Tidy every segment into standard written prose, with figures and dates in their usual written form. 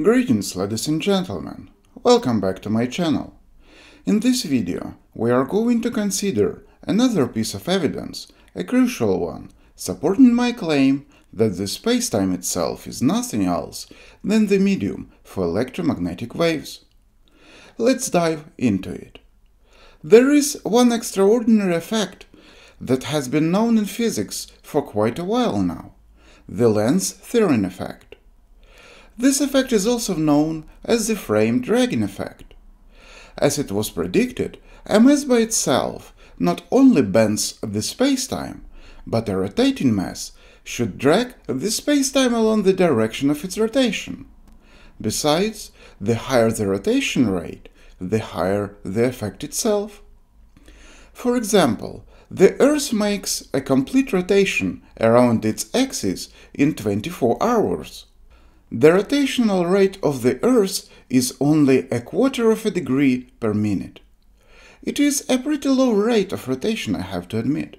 Greetings, ladies and gentlemen, welcome back to my channel. In this video we are going to consider another piece of evidence, a crucial one, supporting my claim that the space-time itself is nothing else than the medium for electromagnetic waves. Let's dive into it. There is one extraordinary effect that has been known in physics for quite a while now, the Lense-Thirring effect. This effect is also known as the frame-dragging effect. As it was predicted, a mass by itself not only bends the spacetime, but a rotating mass should drag the spacetime along the direction of its rotation. Besides, the higher the rotation rate, the higher the effect itself. For example, the Earth makes a complete rotation around its axis in 24 hours. The rotational rate of the Earth is only 1/4 of a degree per minute. It is a pretty low rate of rotation, I have to admit.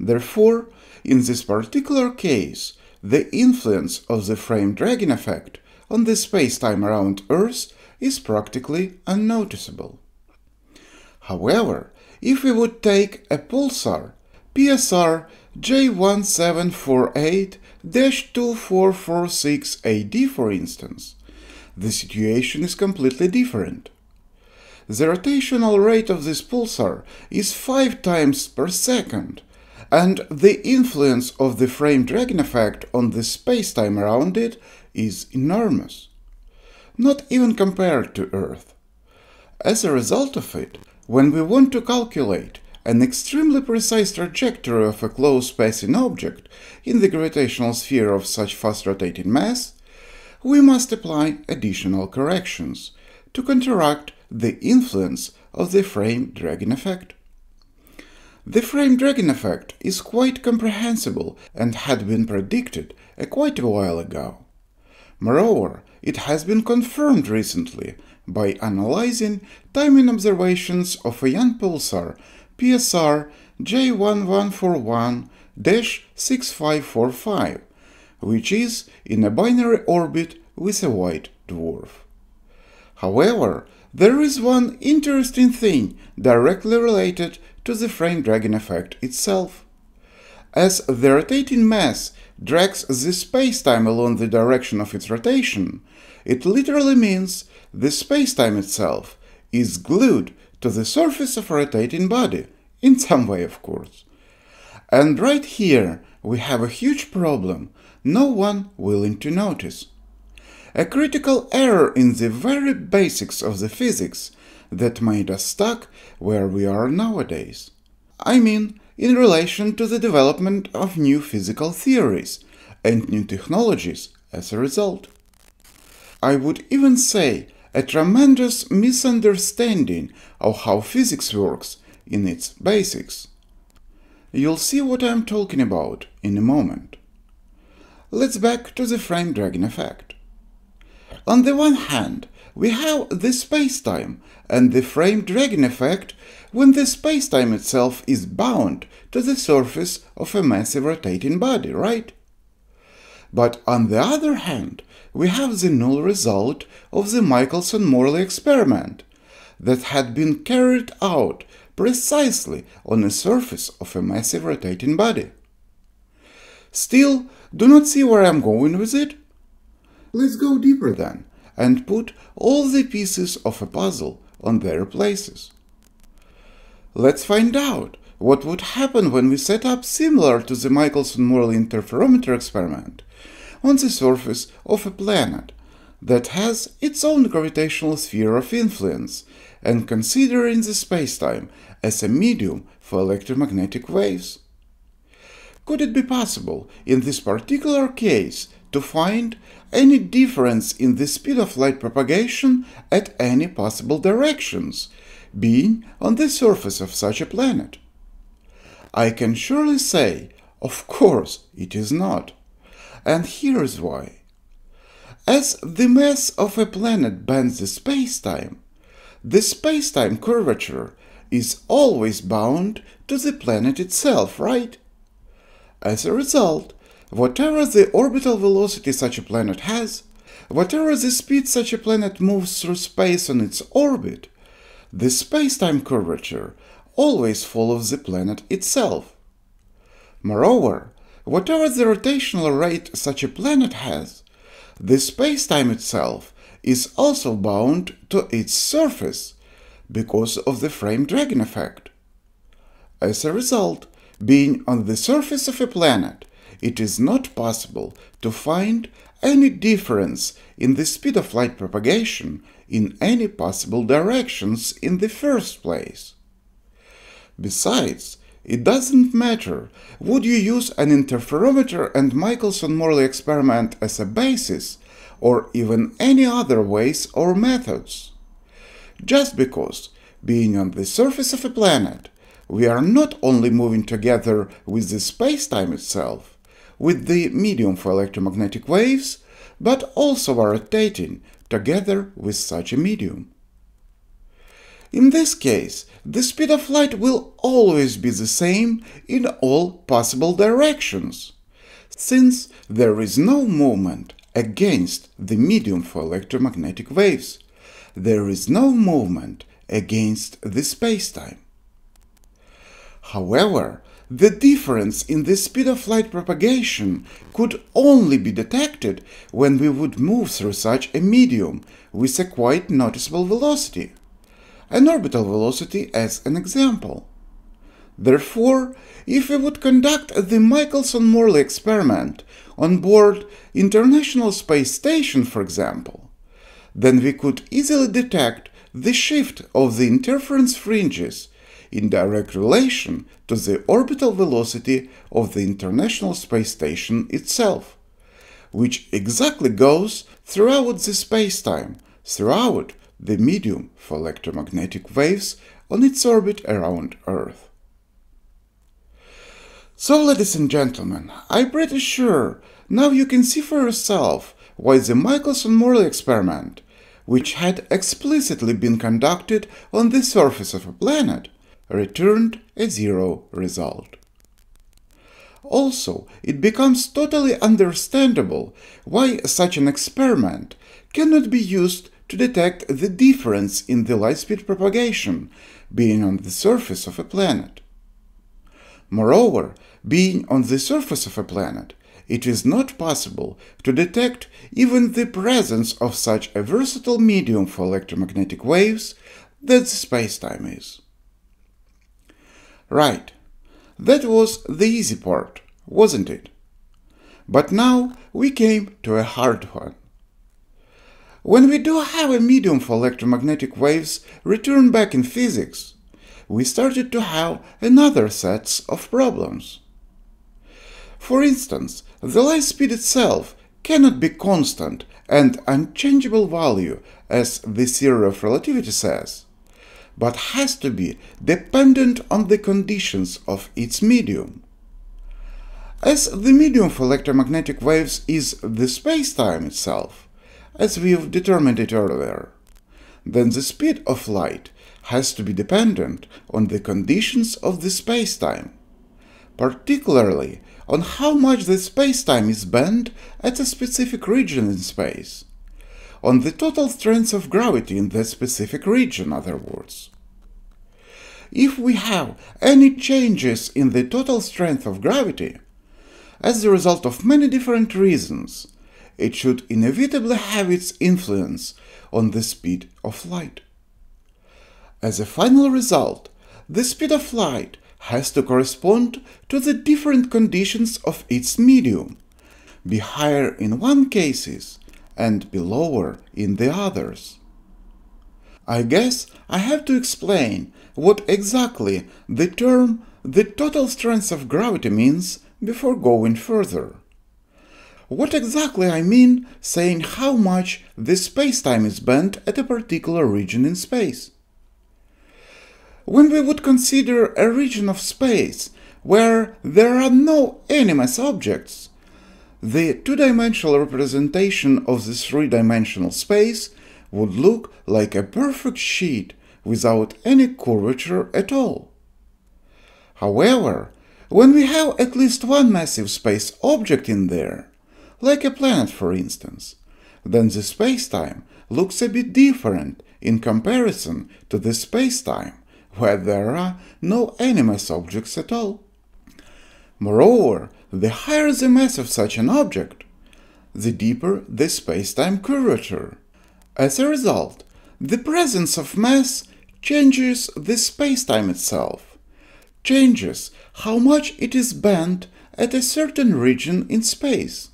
Therefore, in this particular case, the influence of the frame-dragging effect on the space-time around Earth is practically unnoticeable. However, if we would take a pulsar, PSR J1748-2446AD, for instance, the situation is completely different. The rotational rate of this pulsar is 5 times per second, and the influence of the frame-dragging effect on the space-time around it is enormous, not even compared to Earth. As a result of it, when we want to calculate an extremely precise trajectory of a close-passing object in the gravitational sphere of such fast-rotating mass, we must apply additional corrections to counteract the influence of the frame-dragging effect. The frame-dragging effect is quite comprehensible and had been predicted quite a while ago. Moreover, it has been confirmed recently by analyzing timing observations of a young pulsar PSR J1141-6545, which is in a binary orbit with a white dwarf. However, there is one interesting thing directly related to the frame-dragging effect itself. As the rotating mass drags the space-time along the direction of its rotation, it literally means the space-time itself is glued to the surface of a rotating body, in some way of course. And right here we have a huge problem, no one willing to notice. A critical error in the very basics of the physics that made us stuck where we are nowadays. I mean, in relation to the development of new physical theories and new technologies as a result. I would even say a tremendous misunderstanding of how physics works in its basics. You'll see what I'm talking about in a moment. Let's back to the frame-dragging effect. On the one hand, we have the space-time and the frame-dragging effect when the space-time itself is bound to the surface of a massive rotating body, right? But on the other hand, we have the null result of the Michelson-Morley experiment that had been carried out precisely on the surface of a massive rotating body. Still, do not see where I'm going with it? Let's go deeper then, and put all the pieces of a puzzle on their places. Let's find out what would happen when we set up similar to the Michelson-Morley interferometer experiment on the surface of a planet that has its own gravitational sphere of influence and considering the spacetime as a medium for electromagnetic waves. Could it be possible in this particular case to find any difference in the speed of light propagation at any possible directions, being on the surface of such a planet? I can surely say, of course, it is not. And here is why. As the mass of a planet bends the space-time, the space-time curvature is always bound to the planet itself, right? As a result, whatever the orbital velocity such a planet has, whatever the speed such a planet moves through space on its orbit, the space-time curvature always follows the planet itself. Moreover, whatever the rotational rate such a planet has, the space-time itself is also bound to its surface because of the frame-dragon effect. As a result, being on the surface of a planet, it is not possible to find any difference in the speed of light propagation in any possible directions in the first place. Besides, it doesn't matter would you use an interferometer and Michelson-Morley experiment as a basis, or even any other ways or methods. Just because, being on the surface of a planet, we are not only moving together with the space-time itself, with the medium for electromagnetic waves, but also are rotating together with such a medium. In this case, the speed of light will always be the same in all possible directions, since there is no movement against the medium for electromagnetic waves. There is no movement against the space-time. However, the difference in the speed of light propagation could only be detected when we would move through such a medium with a quite noticeable velocity, an orbital velocity as an example. Therefore, if we would conduct the Michelson-Morley experiment on board International Space Station, for example, then we could easily detect the shift of the interference fringes in direct relation to the orbital velocity of the International Space Station itself, which exactly goes throughout the space-time, throughout the medium for electromagnetic waves on its orbit around Earth. So, ladies and gentlemen, I'm pretty sure now you can see for yourself why the Michelson-Morley experiment, which had explicitly been conducted on the surface of a planet, returned a zero result. Also, it becomes totally understandable why such an experiment cannot be used to detect the difference in the light speed propagation being on the surface of a planet. Moreover, being on the surface of a planet, it is not possible to detect even the presence of such a versatile medium for electromagnetic waves that the space-time is. Right, that was the easy part, wasn't it? But now we came to a hard one. When we do have a medium for electromagnetic waves return back in physics, we started to have another set of problems. For instance, the light speed itself cannot be constant and unchangeable value, as the theory of relativity says, but has to be dependent on the conditions of its medium. As the medium for electromagnetic waves is the space-time itself, as we have determined it earlier, then the speed of light has to be dependent on the conditions of the space-time, particularly on how much the space-time is bent at a specific region in space, on the total strength of gravity in that specific region, in other words. If we have any changes in the total strength of gravity, as the result of many different reasons, it should inevitably have its influence on the speed of light. As a final result, the speed of light has to correspond to the different conditions of its medium, be higher in one case and be lower in the others. I guess I have to explain what exactly the term the total strength of gravity means before going further. What exactly I mean saying how much the space-time is bent at a particular region in space. When we would consider a region of space where there are no animate objects, the two-dimensional representation of the three-dimensional space would look like a perfect sheet without any curvature at all. However, when we have at least one massive space object in there, like a planet for instance, then the spacetime looks a bit different in comparison to the spacetime where there are no any mass objects at all. Moreover, the higher the mass of such an object, the deeper the spacetime curvature. As a result, the presence of mass changes the spacetime itself, changes how much it is bent at a certain region in space.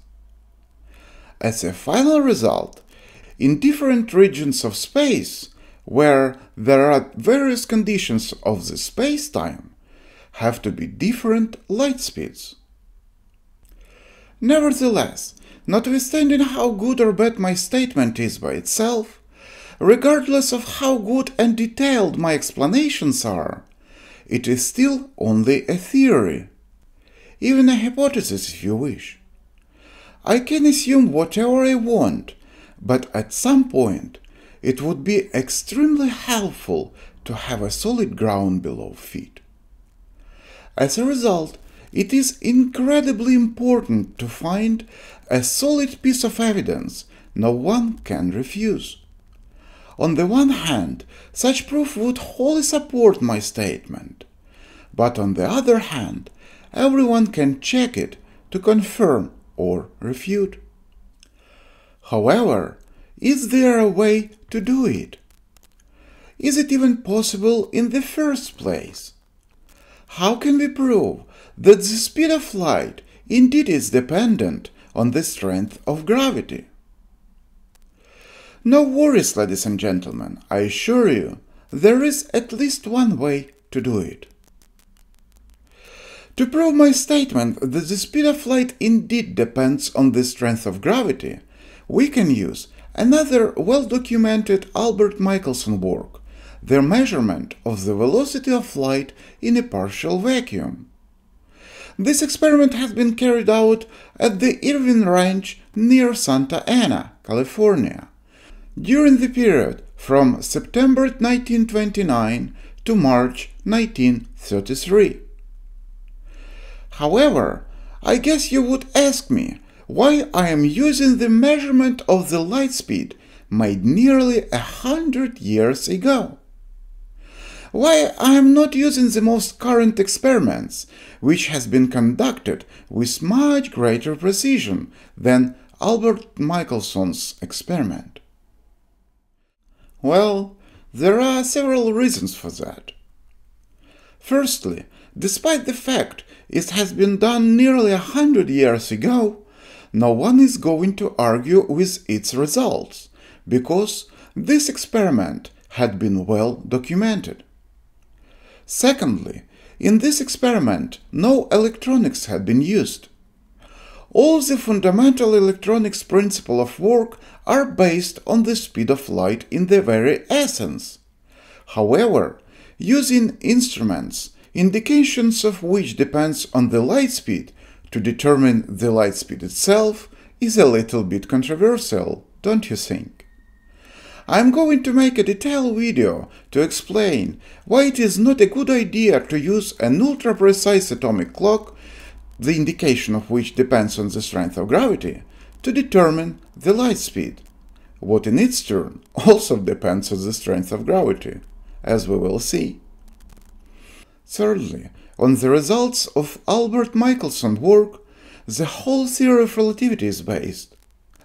As a final result, in different regions of space, where there are various conditions of the spacetime, have to be different light speeds. Nevertheless, notwithstanding how good or bad my statement is by itself, regardless of how good and detailed my explanations are, it is still only a theory, even a hypothesis if you wish. I can assume whatever I want, but at some point it would be extremely helpful to have a solid ground below feet. As a result, it is incredibly important to find a solid piece of evidence no one can refuse. On the one hand, such proof would wholly support my statement, but on the other hand, everyone can check it to confirm or refute. However, is there a way to do it? Is it even possible in the first place? How can we prove that the speed of light indeed is dependent on the strength of gravity? No worries, ladies and gentlemen, I assure you, there is at least one way to do it. To prove my statement that the speed of light indeed depends on the strength of gravity, we can use another well-documented Albert Michelson work, the measurement of the velocity of light in a partial vacuum. This experiment has been carried out at the Irvine Ranch near Santa Ana, California, during the period from September 1929 to March 1933. However, I guess you would ask me why I am using the measurement of the light speed made nearly 100 years ago. Why I am not using the most current experiments, which has been conducted with much greater precision than Albert Michelson's experiment. Well, there are several reasons for that. Firstly, despite the fact it has been done nearly 100 years ago, no one is going to argue with its results, because this experiment had been well documented. Secondly, in this experiment no electronics had been used. All the fundamental electronics principles of work are based on the speed of light in their very essence. However, using instruments, indications of which depends on the light speed, to determine the light speed itself is a little bit controversial, don't you think? I am going to make a detailed video to explain why it is not a good idea to use an ultra-precise atomic clock, the indication of which depends on the strength of gravity, to determine the light speed, what in its turn also depends on the strength of gravity, as we will see. Thirdly, on the results of Albert Michelson's work, the whole theory of relativity is based.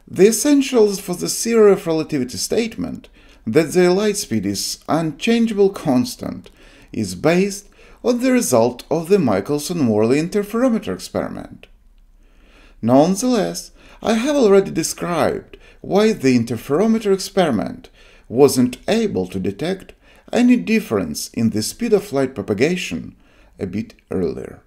The essentials for the theory of relativity statement that the light speed is unchangeable constant is based on the result of the Michelson-Morley interferometer experiment. Nonetheless, I have already described why the interferometer experiment wasn't able to detect any difference in the speed of light propagation a bit earlier.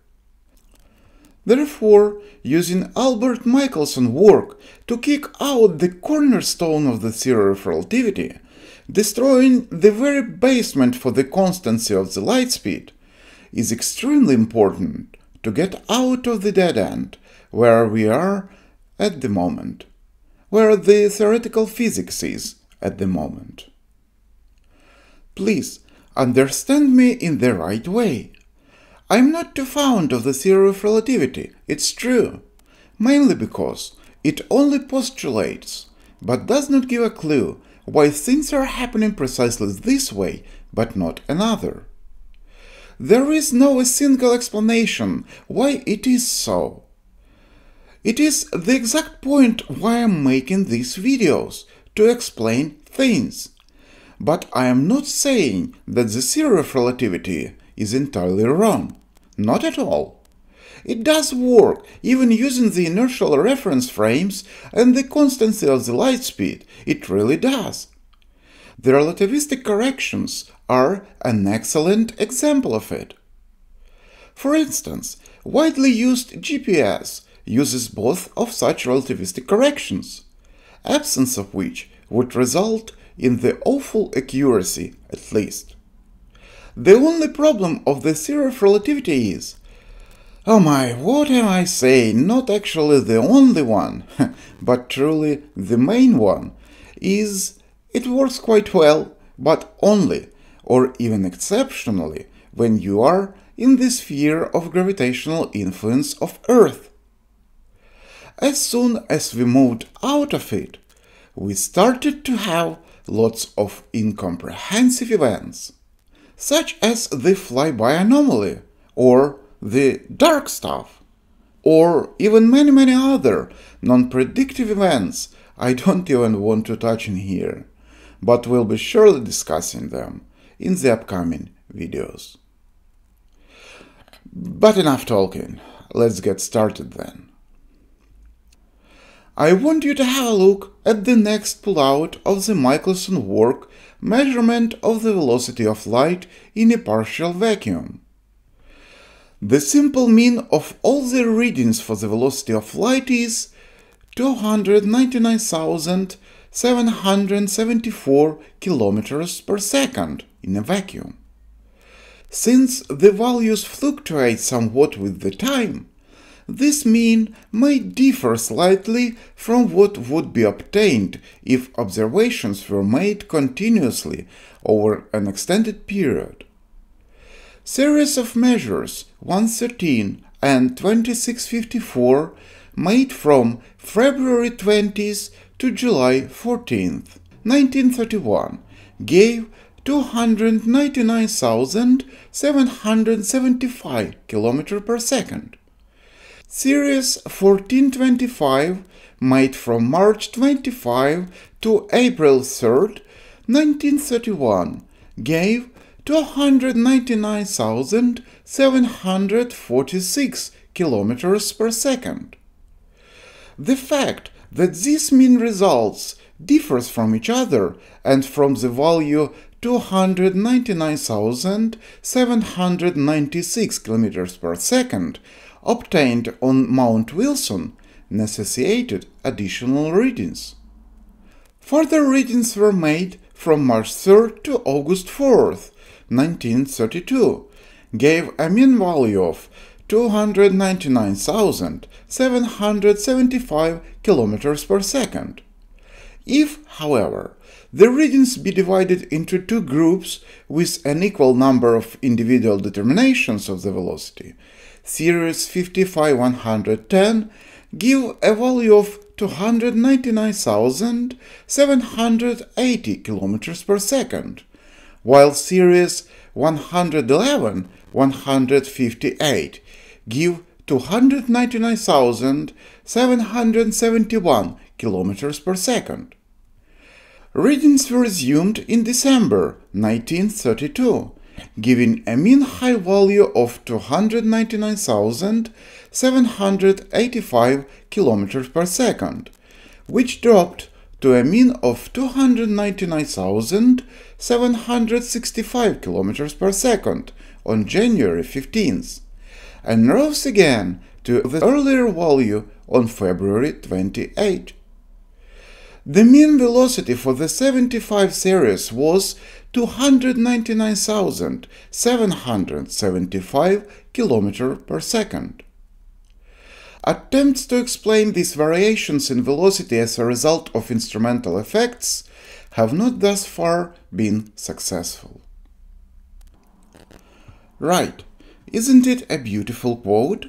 Therefore, using Albert Michelson's work to kick out the cornerstone of the theory of relativity, destroying the very basement for the constancy of the light speed, is extremely important to get out of the dead end where we are at the moment, where the theoretical physics is at the moment. Please understand me in the right way. I'm not too fond of the theory of relativity, it's true, mainly because it only postulates but does not give a clue why things are happening precisely this way, but not another. There is no single explanation why it is so. It is the exact point why I'm making these videos, to explain things. But I am not saying that the theory of relativity is entirely wrong. Not at all. It does work, even using the inertial reference frames and the constancy of the light speed, it really does. The relativistic corrections are an excellent example of it. For instance, widely used GPS uses both of such relativistic corrections, absence of which would result in the awful accuracy, at least. The only problem of the theory of relativity is, oh my, what am I saying, not actually the only one, but truly the main one, is it works quite well, but only, or even exceptionally, when you are in the sphere of gravitational influence of Earth. As soon as we moved out of it, we started to have lots of incomprehensible events, such as the flyby anomaly, or the dark stuff, or even many other non-predictive events I don't even want to touch in here, but we'll be surely discussing them in the upcoming videos. But enough talking, let's get started then. I want you to have a look at the next pullout of the Michelson work, measurement of the velocity of light in a partial vacuum. The simple mean of all the readings for the velocity of light is 299,774 kilometers per second in a vacuum. Since the values fluctuate somewhat with the time, this mean may differ slightly from what would be obtained if observations were made continuously over an extended period. Series of measures 113 and 2654 made from February 20th to July 14th, 1931 gave 299,775 km per second. Series 1425, made from March 25 to April 3, 1931, gave 299,746 kilometers per second. The fact that these mean results differs from each other and from the value 299,796 kilometers per second obtained on Mount Wilson necessitated additional readings. Further readings were made from March 3rd to August 4th, 1932, gave a mean value of 299,775 kilometers per second. If, however, the readings be divided into two groups with an equal number of individual determinations of the velocity, series 55-110 give a value of 299,780 kilometers per second, while series 111-158 give 299,771 kilometers per second. Readings were resumed in December 1932, giving a mean high value of 299,785 kilometers per second, which dropped to a mean of 299,765 kilometers per second on January 15th, and rose again to the earlier value on February 28. The mean velocity for the 75 series was 299,775 km per second. Attempts to explain these variations in velocity as a result of instrumental effects have not thus far been successful. Right, isn't it a beautiful quote?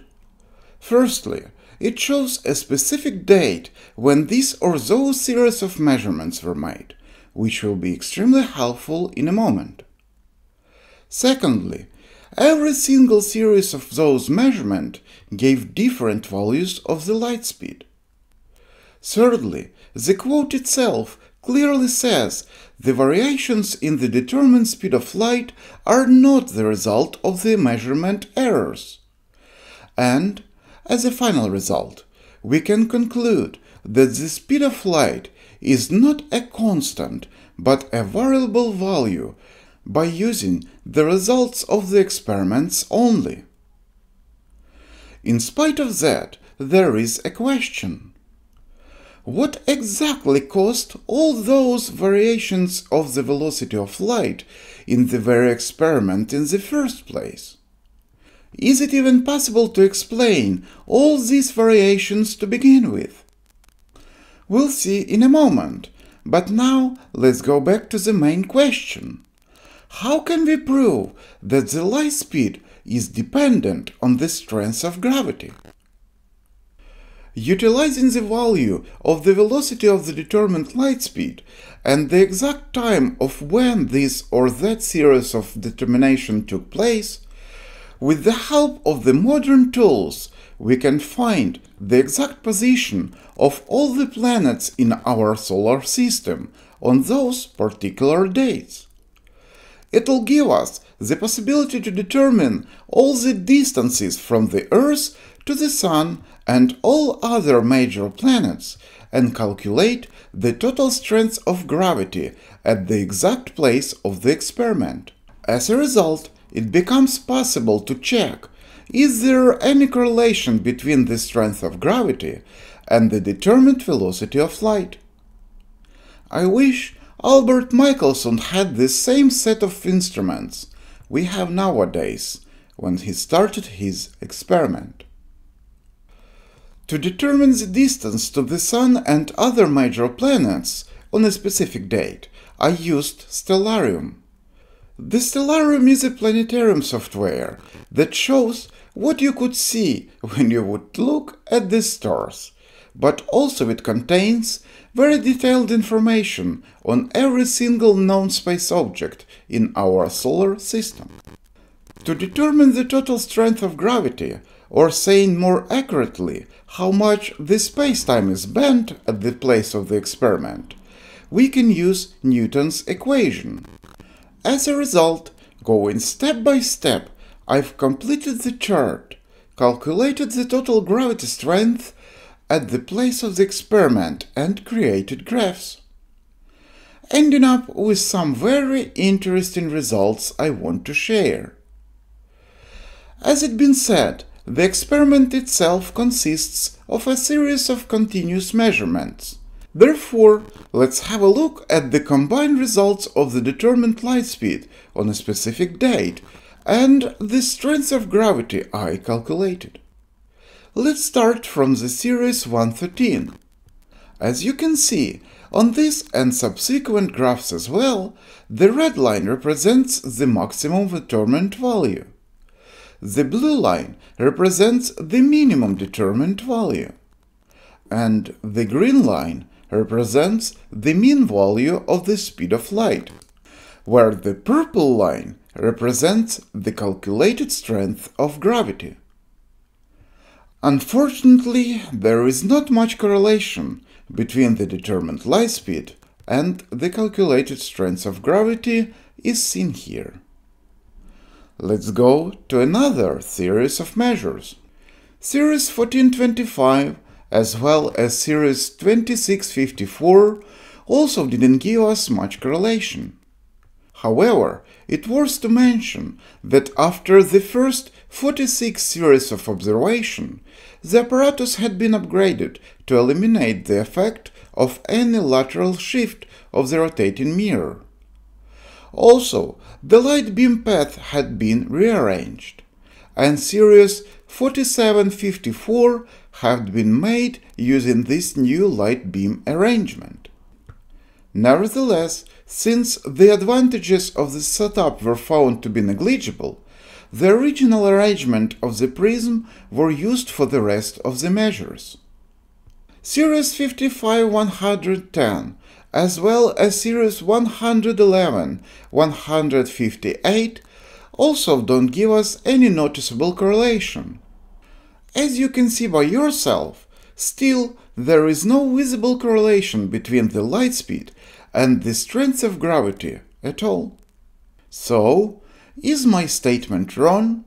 Firstly, it shows a specific date when this or those series of measurements were made, which will be extremely helpful in a moment. Secondly, every single series of those measurements gave different values of the light speed. Thirdly, the quote itself clearly says the variations in the determined speed of light are not the result of the measurement errors. And, as a final result, we can conclude that the speed of light is not a constant, but a variable value by using the results of the experiments only. In spite of that, there is a question. What exactly caused all those variations of the velocity of light in the very experiment in the first place? Is it even possible to explain all these variations to begin with? We'll see in a moment, but now let's go back to the main question. How can we prove that the light speed is dependent on the strength of gravity? Utilizing the value of the velocity of the determined light speed and the exact time of when this or that series of determination took place, with the help of the modern tools, we can find the exact position of all the planets in our solar system on those particular dates. It'll give us the possibility to determine all the distances from the Earth to the Sun and all other major planets, and calculate the total strength of gravity at the exact place of the experiment. As a result, it becomes possible to check, is there any correlation between the strength of gravity and the determined velocity of light? I wish Albert Michelson had the same set of instruments we have nowadays when he started his experiment. To determine the distance to the Sun and other major planets on a specific date, I used Stellarium. The Stellarium is a planetarium software that shows what you could see when you would look at the stars, but also it contains very detailed information on every single known space object in our solar system. To determine the total strength of gravity, or saying more accurately, how much the space-time is bent at the place of the experiment, we can use Newton's equation. As a result, going step by step, I've completed the chart, calculated the total gravity strength at the place of the experiment and created graphs, ending up with some very interesting results I want to share. As it's been said, the experiment itself consists of a series of continuous measurements. Therefore, let's have a look at the combined results of the determined light speed on a specific date and the strength of gravity I calculated. Let's start from the series 113. As you can see, on this and subsequent graphs as well, the red line represents the maximum determined value. The blue line represents the minimum determined value, and the green line represents the mean value of the speed of light, where the purple line represents the calculated strength of gravity. Unfortunately, there is not much correlation between the determined light speed and the calculated strength of gravity is seen here. Let's go to another series of measures. Series 1425 as well as series 2654 also didn't give us much correlation. However, it was to mention that after the first 46 series of observation, the apparatus had been upgraded to eliminate the effect of any lateral shift of the rotating mirror. Also, the light beam path had been rearranged, and series 4754 had been made using this new light beam arrangement. Nevertheless, since the advantages of this setup were found to be negligible, The original arrangement of the prism were used for the rest of the measures. Series 55-110, as well as series 111-158, also don't give us any noticeable correlation. As you can see by yourself, still there is no visible correlation between the light speed and the strength of gravity at all. So, is my statement wrong?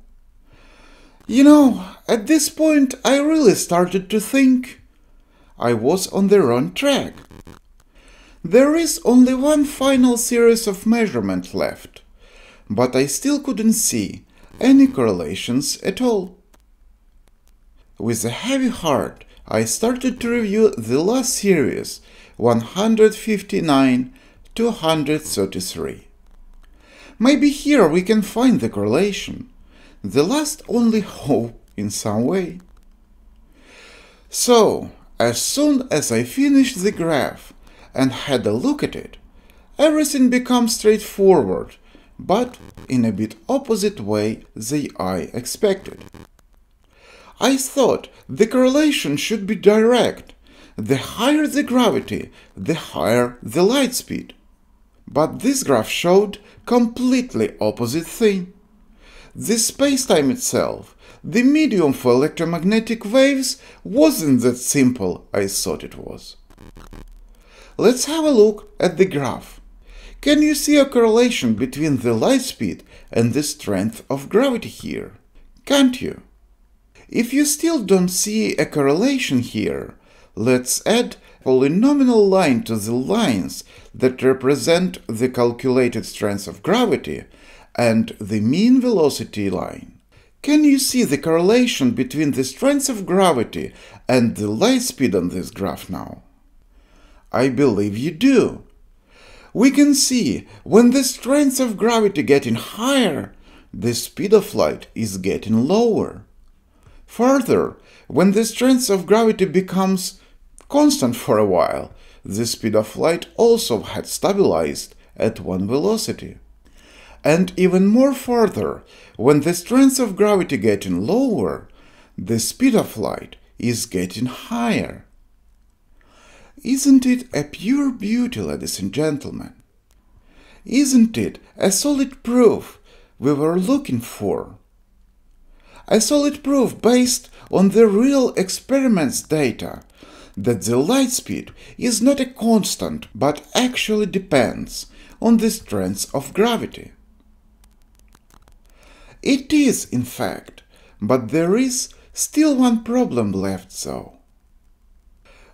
You know, at this point I really started to think I was on the wrong track. There is only one final series of measurement left, but I still couldn't see any correlations at all. With a heavy heart, I started to review the last series, 159-233. Maybe here we can find the correlation, the last only hope in some way. So, as soon as I finished the graph and had a look at it, everything becomes straightforward, but in a bit opposite way than I expected. I thought the correlation should be direct. The higher the gravity, the higher the light speed. But this graph showed completely opposite thing. The spacetime itself, the medium for electromagnetic waves, wasn't that simple as I thought it was. Let's have a look at the graph. Can you see a correlation between the light speed and the strength of gravity here? Can't you? If you still don't see a correlation here, let's add a polynomial line to the lines that represent the calculated strength of gravity and the mean velocity line. Can you see the correlation between the strength of gravity and the light speed on this graph now? I believe you do. We can see when the strength of gravity getting higher, the speed of light is getting lower. Further, when the strength of gravity becomes constant for a while, the speed of light also had stabilized at one velocity. And even more further, when the strength of gravity getting lower, the speed of light is getting higher. Isn't it a pure beauty, ladies and gentlemen? Isn't it a solid proof we were looking for? A solid proof based on the real experiments data that the light speed is not a constant but actually depends on the strength of gravity. It is, in fact, but there is still one problem left though.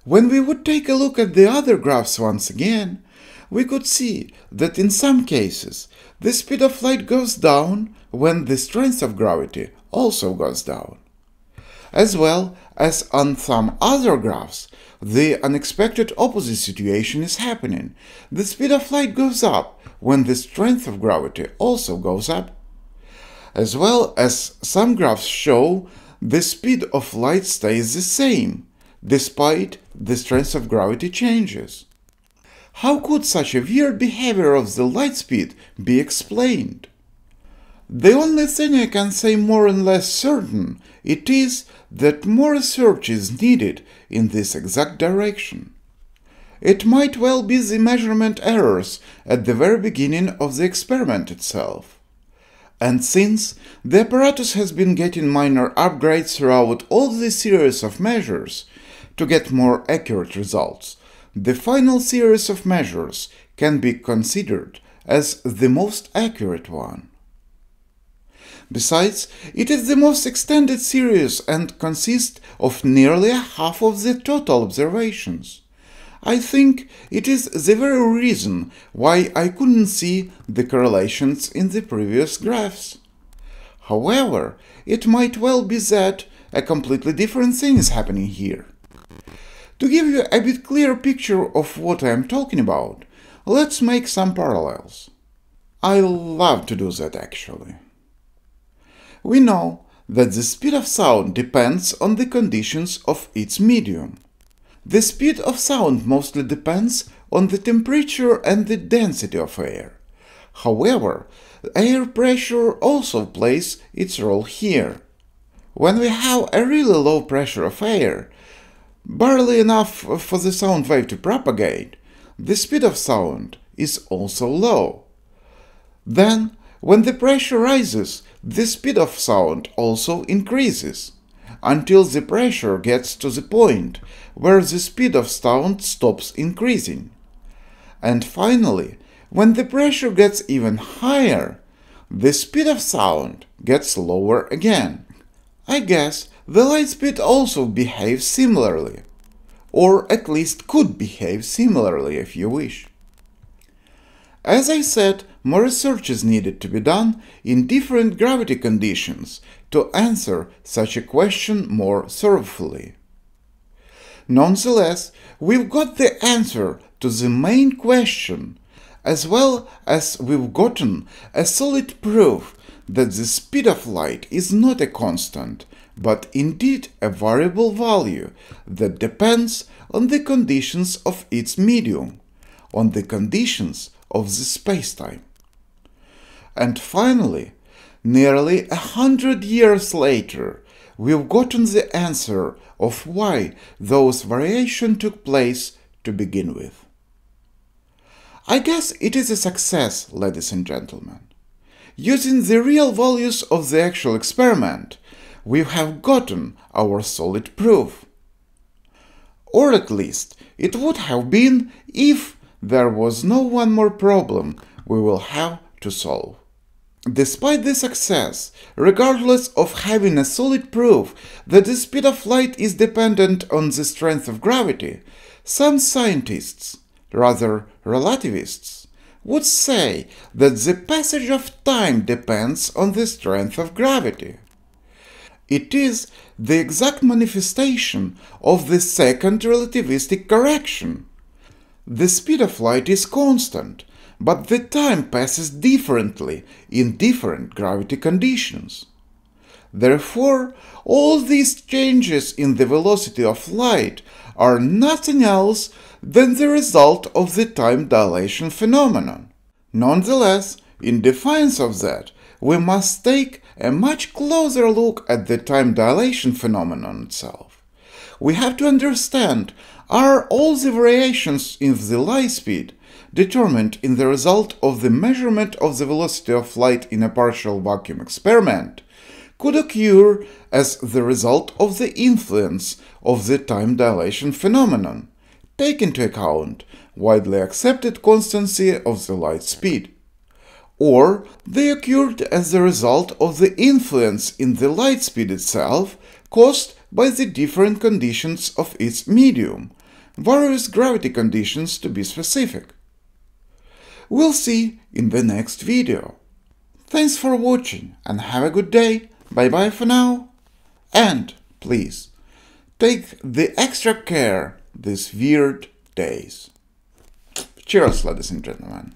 When we would take a look at the other graphs once again, we could see that in some cases the speed of light goes down when the strength of gravity also goes down. As well as on some other graphs, the unexpected opposite situation is happening. The speed of light goes up when the strength of gravity also goes up. As well as some graphs show the speed of light stays the same, despite the strength of gravity changes. How could such a weird behavior of the light speed be explained? The only thing I can say more and less certain, it is that more research is needed in this exact direction. It might well be the measurement errors at the very beginning of the experiment itself. And since the apparatus has been getting minor upgrades throughout all the series of measures to get more accurate results, the final series of measures can be considered as the most accurate one. Besides, it is the most extended series and consists of nearly half of the total observations. I think it is the very reason why I couldn't see the correlations in the previous graphs. However, it might well be that a completely different thing is happening here. To give you a bit clearer picture of what I am talking about, let's make some parallels. I love to do that actually. We know that the speed of sound depends on the conditions of its medium. The speed of sound mostly depends on the temperature and the density of air. However, air pressure also plays its role here. When we have a really low pressure of air, barely enough for the sound wave to propagate, the speed of sound is also low. Then, when the pressure rises, the speed of sound also increases, until the pressure gets to the point where the speed of sound stops increasing. And finally, when the pressure gets even higher, the speed of sound gets lower again. I guess the light speed also behaves similarly, or at least could behave similarly if you wish. As I said, more research is needed to be done in different gravity conditions to answer such a question more thoroughly. Nonetheless, we've got the answer to the main question, as well as we've gotten a solid proof that the speed of light is not a constant, but indeed a variable value that depends on the conditions of its medium, on the conditions of the space-time. And finally, nearly 100 years later, we've gotten the answer of why those variations took place to begin with. I guess it is a success, ladies and gentlemen. Using the real values of the actual experiment, we have gotten our solid proof. Or at least, it would have been if there was no one more problem we will have to solve. Despite the success, regardless of having a solid proof that the speed of light is dependent on the strength of gravity, some scientists, rather relativists, would say that the passage of time depends on the strength of gravity. It is the exact manifestation of the second relativistic correction. The speed of light is constant, but the time passes differently in different gravity conditions. Therefore, all these changes in the velocity of light are nothing else than the result of the time dilation phenomenon. Nonetheless, in defiance of that, we must take a much closer look at the time dilation phenomenon itself. We have to understand, are all the variations in the light speed determined in the result of the measurement of the velocity of light in a partial vacuum experiment could occur as the result of the influence of the time dilation phenomenon, take into account widely accepted constancy of the light speed, or they occurred as the result of the influence in the light speed itself caused by the different conditions of its medium, various gravity conditions to be specific. We'll see in the next video. Thanks for watching and have a good day. Bye-bye for now. And please, take the extra care these weird days. Cheers, ladies and gentlemen.